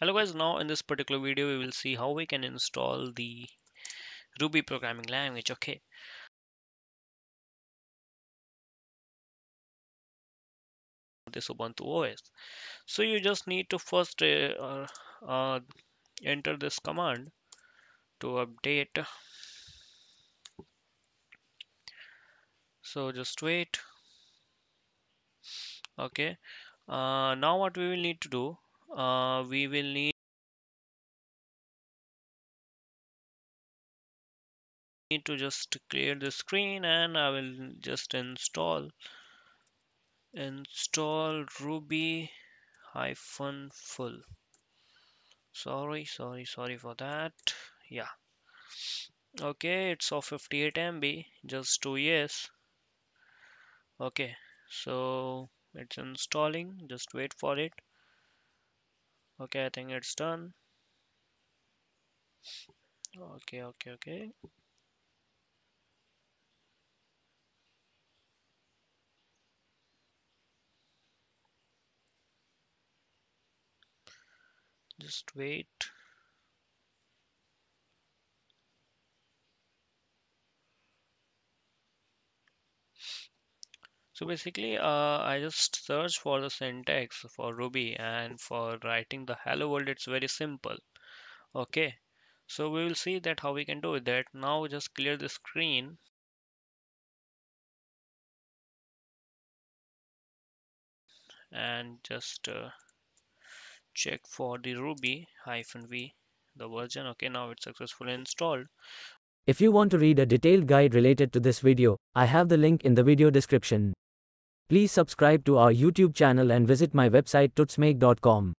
Hello guys, now in this particular video we will see how we can install the Ruby programming language. Okay, this Ubuntu OS. So you just need to first enter this command to update. So just wait. Okay, now what we will need to do, we will need to just clear the screen, and I will just install Ruby -full. Sorry for that. Yeah, okay, it's of 58 MB. Just do yes. Okay, so it's installing, just wait for it. Okay, I think it's done. Okay. Just wait. So basically, I just search for the syntax for Ruby, and for writing the hello world, it's very simple. Okay, so we will see that how we can do that. Now just clear the screen. And just check for the Ruby -v, the version. Okay, now it's successfully installed. If you want to read a detailed guide related to this video, I have the link in the video description. Please subscribe to our YouTube channel and visit my website tutsmake.com.